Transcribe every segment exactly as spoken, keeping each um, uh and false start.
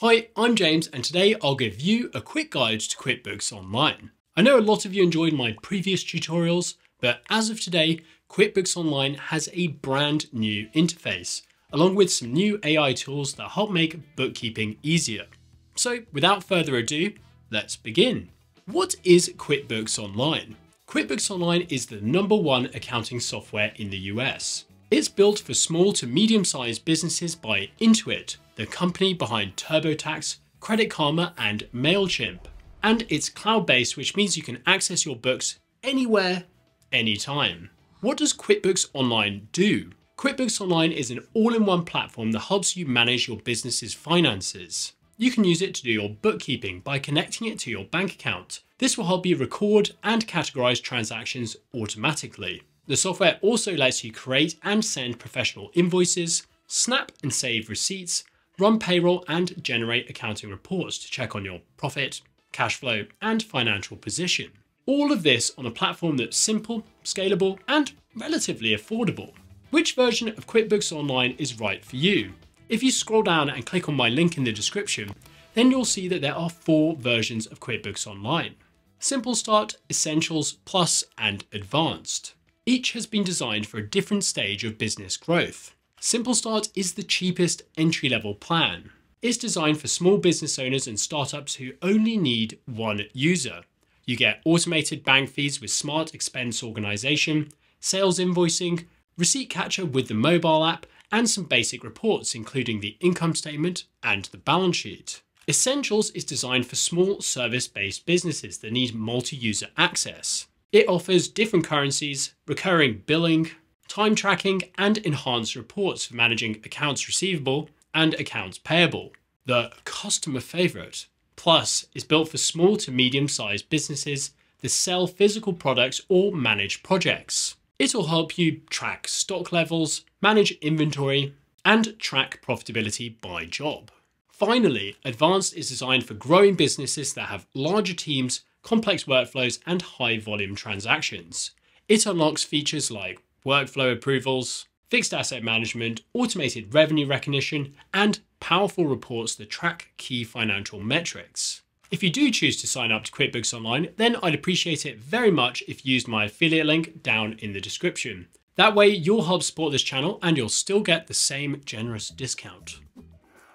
Hi, I'm James, and today I'll give you a quick guide to QuickBooks Online. I know a lot of you enjoyed my previous tutorials, but as of today, QuickBooks Online has a brand new interface, along with some new A I tools that help make bookkeeping easier. So without further ado, let's begin. What is QuickBooks Online? QuickBooks Online is the number one accounting software in the U S. It's built for small to medium-sized businesses by Intuit, the company behind TurboTax, Credit Karma, and Mailchimp. And it's cloud-based, which means you can access your books anywhere, anytime. What does QuickBooks Online do? QuickBooks Online is an all-in-one platform that helps you manage your business's finances. You can use it to do your bookkeeping by connecting it to your bank account. This will help you record and categorize transactions automatically. The software also lets you create and send professional invoices, snap and save receipts, run payroll and generate accounting reports to check on your profit, cash flow and financial position. All of this on a platform that's simple, scalable and relatively affordable. Which version of QuickBooks Online is right for you? If you scroll down and click on my link in the description, then you'll see that there are four versions of QuickBooks Online: Simple Start, Essentials, Plus and Advanced. Each has been designed for a different stage of business growth. Simple Start is the cheapest entry-level plan. It's designed for small business owners and startups who only need one user. You get automated bank feeds with smart expense organization, sales invoicing, receipt catcher with the mobile app, and some basic reports, including the income statement and the balance sheet. Essentials is designed for small service-based businesses that need multi-user access. It offers different currencies, recurring billing, time tracking and enhanced reports for managing accounts receivable and accounts payable. The customer favorite, Plus, is built for small to medium-sized businesses that sell physical products or manage projects. It'll help you track stock levels, manage inventory, and track profitability by job. Finally, Advanced is designed for growing businesses that have larger teams, complex workflows, and high-volume transactions. It unlocks features like workflow approvals, fixed asset management, automated revenue recognition, and powerful reports that track key financial metrics. If you do choose to sign up to QuickBooks Online, then I'd appreciate it very much if you used my affiliate link down in the description. That way you'll help support this channel and you'll still get the same generous discount.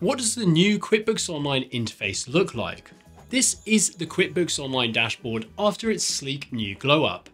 What does the new QuickBooks Online interface look like? This is the QuickBooks Online dashboard after its sleek new glow-up.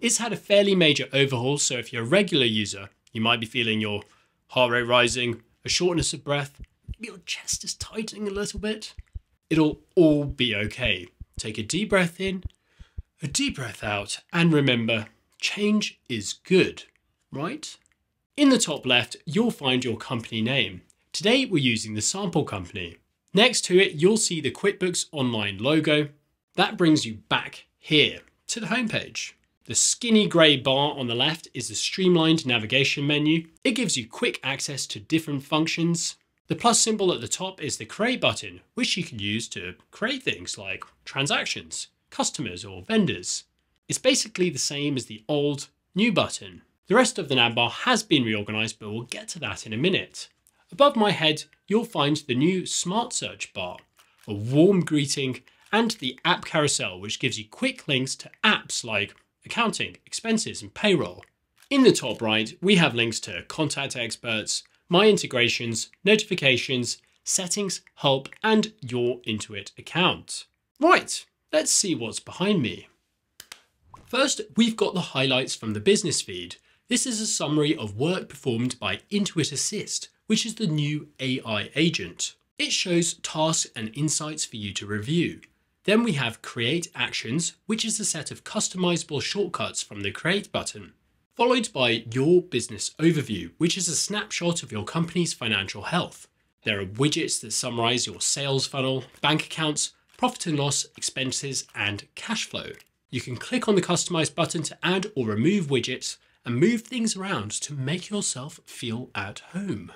It's had a fairly major overhaul, so if you're a regular user, you might be feeling your heart rate rising, a shortness of breath, maybe your chest is tightening a little bit. It'll all be okay. Take a deep breath in, a deep breath out, and remember, change is good, right? In the top left, you'll find your company name. Today, we're using the sample company. Next to it, you'll see the QuickBooks Online logo. That brings you back here to the homepage. The skinny grey bar on the left is the streamlined navigation menu. It gives you quick access to different functions. The plus symbol at the top is the create button, which you can use to create things like transactions, customers or vendors. It's basically the same as the old new button. The rest of the navbar has been reorganized, but we'll get to that in a minute. Above my head, you'll find the new smart search bar, a warm greeting, and the app carousel, which gives you quick links to apps like accounting, expenses, and payroll. In the top right, we have links to contact experts, my integrations, notifications, settings, help, and your Intuit account. Right, let's see what's behind me. First, we've got the highlights from the business feed. This is a summary of work performed by Intuit Assist, which is the new A I agent. It shows tasks and insights for you to review. Then we have Create Actions, which is a set of customizable shortcuts from the Create button, followed by Your Business Overview, which is a snapshot of your company's financial health. There are widgets that summarize your sales funnel, bank accounts, profit and loss, expenses, and cash flow. You can click on the Customize button to add or remove widgets and move things around to make yourself feel at home.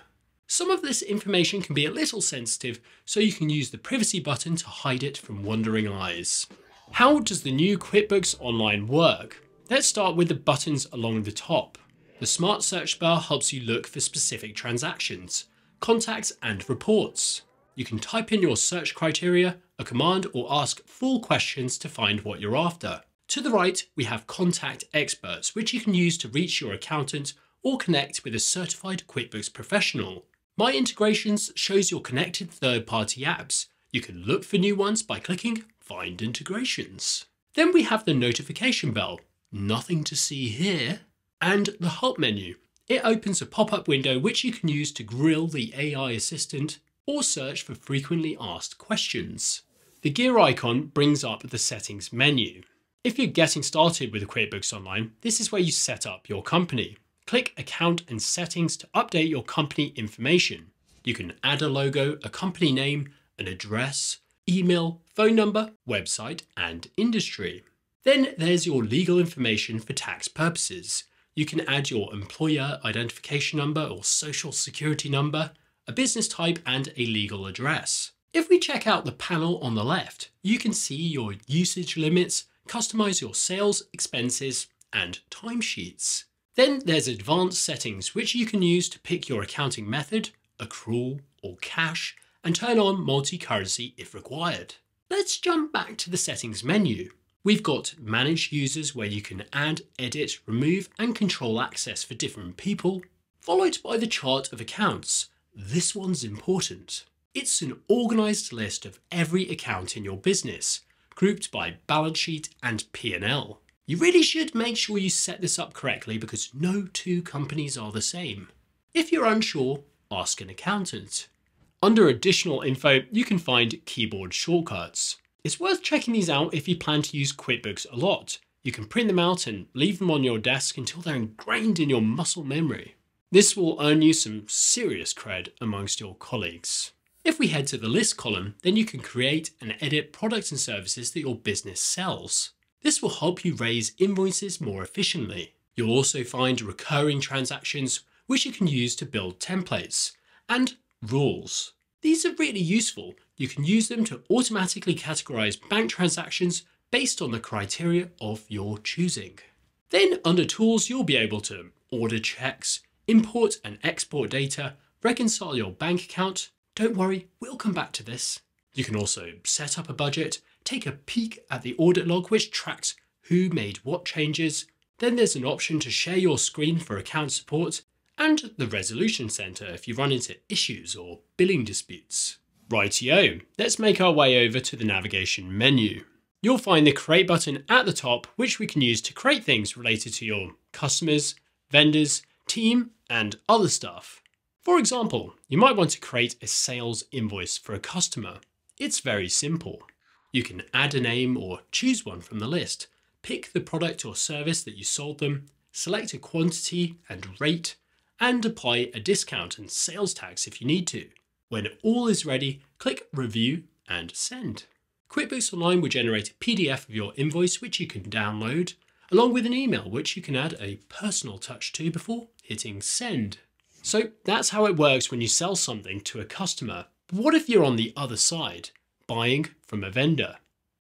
Some of this information can be a little sensitive, so you can use the privacy button to hide it from wandering eyes. How does the new QuickBooks Online work? Let's start with the buttons along the top. The smart search bar helps you look for specific transactions, contacts and reports. you can type in your search criteria, a command, or ask full questions to find what you're after. To the right, we have Contact Experts, which you can use to reach your accountant or connect with a certified QuickBooks professional. My Integrations shows your connected third-party apps. You can look for new ones by clicking Find Integrations. Then we have the notification bell. Nothing to see here. And the Help menu. It opens a pop-up window which you can use to grill the A I assistant or search for frequently asked questions. The gear icon brings up the settings menu. If you're getting started with QuickBooks Online, this is where you set up your company. Click Account and Settings to update your company information. You can add a logo, a company name, an address, email, phone number, website, and industry. Then there's your legal information for tax purposes. You can add your employer identification number or social security number, a business type, and a legal address. If we check out the panel on the left, you can see your usage limits, customize your sales, expenses, and timesheets. Then there's advanced settings, which you can use to pick your accounting method, accrual or cash, and turn on multi-currency if required. Let's jump back to the settings menu. We've got Manage Users, where you can add, edit, remove, and control access for different people, followed by the chart of accounts. This one's important. It's an organized list of every account in your business, grouped by balance sheet and P and L. You really should make sure you set this up correctly because no two companies are the same. If you're unsure, ask an accountant. Under additional info, you can find keyboard shortcuts. It's worth checking these out if you plan to use QuickBooks a lot. You can print them out and leave them on your desk until they're ingrained in your muscle memory. This will earn you some serious cred amongst your colleagues. If we head to the list column, then you can create and edit products and services that your business sells. This will help you raise invoices more efficiently. You'll also find recurring transactions, which you can use to build templates, and rules. These are really useful. You can use them to automatically categorize bank transactions based on the criteria of your choosing. Then under Tools, you'll be able to order checks, import and export data, reconcile your bank account. Don't worry, we'll come back to this. You can also set up a budget, take a peek at the audit log, which tracks who made what changes. Then there's an option to share your screen for account support and the resolution center if you run into issues or billing disputes. Rightio, let's make our way over to the navigation menu. You'll find the Create button at the top, which we can use to create things related to your customers, vendors, team, and other stuff. For example, you might want to create a sales invoice for a customer. It's very simple. You can add a name or choose one from the list, pick the product or service that you sold them, select a quantity and rate, and apply a discount and sales tax if you need to. When all is ready, click Review and Send. QuickBooks Online will generate a P D F of your invoice, which you can download, along with an email, which you can add a personal touch to before hitting Send. So that's how it works when you sell something to a customer. But what if you're on the other side, buying from a vendor?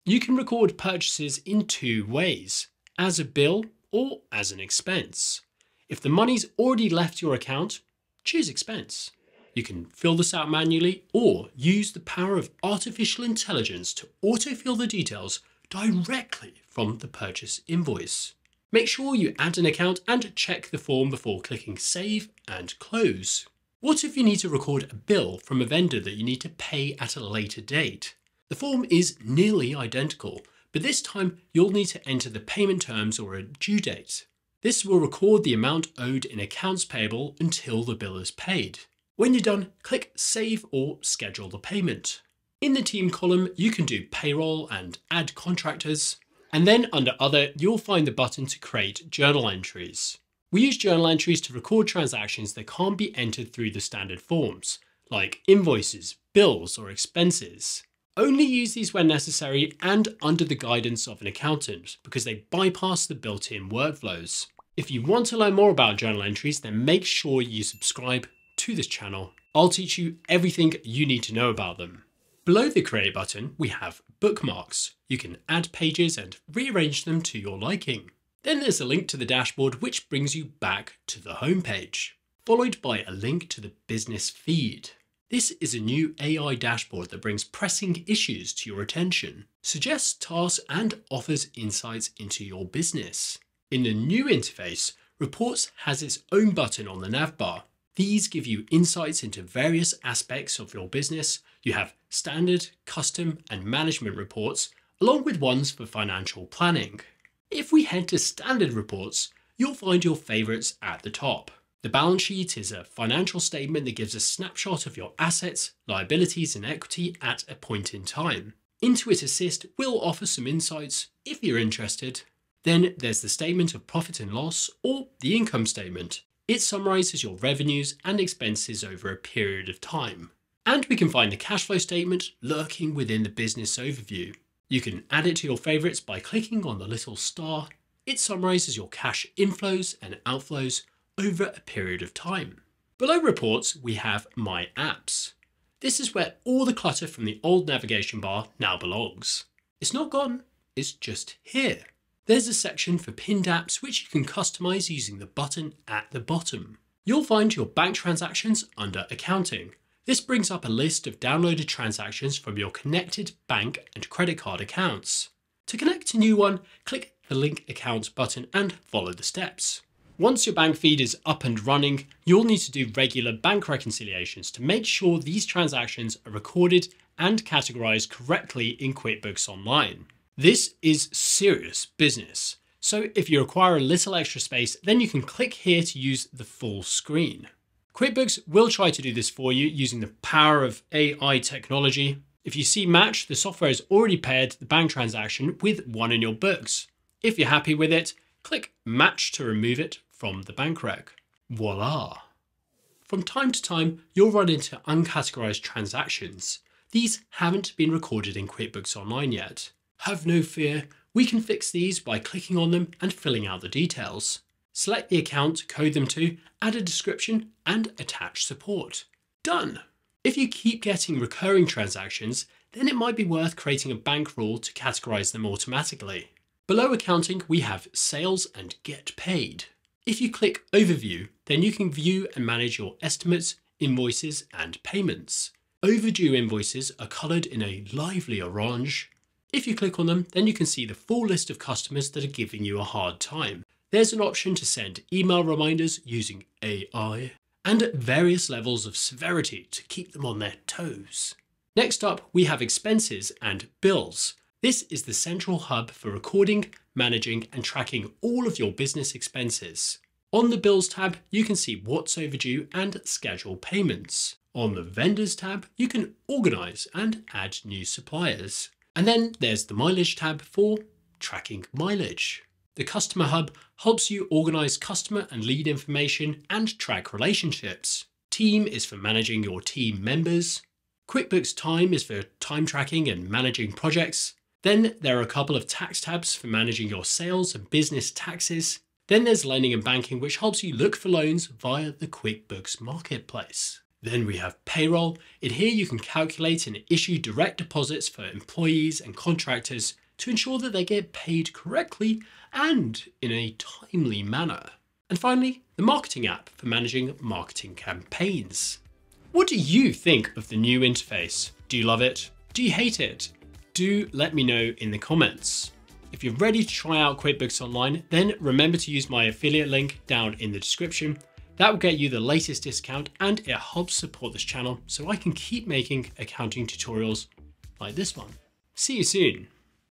You can record purchases in two ways, as a bill or as an expense. If the money's already left your account, choose expense. You can fill this out manually or use the power of artificial intelligence to autofill the details directly from the purchase invoice. Make sure you add an account and check the form before clicking Save and Close. What if you need to record a bill from a vendor that you need to pay at a later date? The form is nearly identical, but this time you'll need to enter the payment terms or a due date. This will record the amount owed in accounts payable until the bill is paid. When you're done, click Save or Schedule the payment. In the Team column, you can do payroll and add contractors. And then under Other, you'll find the button to create journal entries. We use journal entries to record transactions that can't be entered through the standard forms, like invoices, bills, or expenses. Only use these when necessary and under the guidance of an accountant because they bypass the built-in workflows. If you want to learn more about journal entries, then make sure you subscribe to this channel. I'll teach you everything you need to know about them. Below the Create button, we have bookmarks. You can add pages and rearrange them to your liking. Then there's a link to the dashboard, which brings you back to the homepage, followed by a link to the business feed. This is a new A I dashboard that brings pressing issues to your attention, suggests tasks, and offers insights into your business. In the new interface, Reports has its own button on the navbar. These give you insights into various aspects of your business. You have standard, custom, and management reports, along with ones for financial planning. If we head to standard reports, you'll find your favorites at the top. The balance sheet is a financial statement that gives a snapshot of your assets, liabilities, and equity at a point in time. Intuit Assist will offer some insights if you're interested. Then there's the statement of profit and loss, or the income statement. It summarizes your revenues and expenses over a period of time. And we can find the cash flow statement lurking within the business overview. You can add it to your favorites by clicking on the little star. It summarizes your cash inflows and outflows over a period of time. Below reports, we have My Apps. This is where all the clutter from the old navigation bar now belongs. It's not gone, it's just here. There's a section for pinned apps, which you can customize using the button at the bottom. You'll find your bank transactions under Accounting. This brings up a list of downloaded transactions from your connected bank and credit card accounts. To connect a new one, click the Link Account button and follow the steps. Once your bank feed is up and running, you'll need to do regular bank reconciliations to make sure these transactions are recorded and categorized correctly in QuickBooks Online. This is serious business, so if you require a little extra space, then you can click here to use the full screen. QuickBooks will try to do this for you using the power of A I technology. If you see match, the software has already paired the bank transaction with one in your books. If you're happy with it, click Match to remove it from the bank rec. Voila! From time to time, you'll run into uncategorized transactions. These haven't been recorded in QuickBooks Online yet. Have no fear, we can fix these by clicking on them and filling out the details. Select the account to code them to, add a description, and attach support. Done! If you keep getting recurring transactions, then it might be worth creating a bank rule to categorize them automatically. Below Accounting, we have Sales and Get Paid. If you click Overview, then you can view and manage your estimates, invoices, and payments. Overdue invoices are colored in a lively orange. If you click on them, then you can see the full list of customers that are giving you a hard time. There's an option to send email reminders using A I, and at various levels of severity to keep them on their toes. Next up, we have Expenses and Bills. This is the central hub for recording, managing, and tracking all of your business expenses. On the Bills tab, you can see what's overdue and schedule payments. On the Vendors tab, you can organize and add new suppliers. And then there's the Mileage tab for tracking mileage. The Customer Hub helps you organize customer and lead information and track relationships. Team is for managing your team members. QuickBooks Time is for time tracking and managing projects. Then there are a couple of tax tabs for managing your sales and business taxes. Then there's Lending and Banking, which helps you look for loans via the QuickBooks Marketplace. Then we have Payroll. In here you can calculate and issue direct deposits for employees and contractors to ensure that they get paid correctly and in a timely manner. And finally, the Marketing app for managing marketing campaigns. What do you think of the new interface? Do you love it? Do you hate it? Do let me know in the comments. If you're ready to try out QuickBooks Online, then remember to use my affiliate link down in the description. That will get you the latest discount, and it helps support this channel so I can keep making accounting tutorials like this one. See you soon.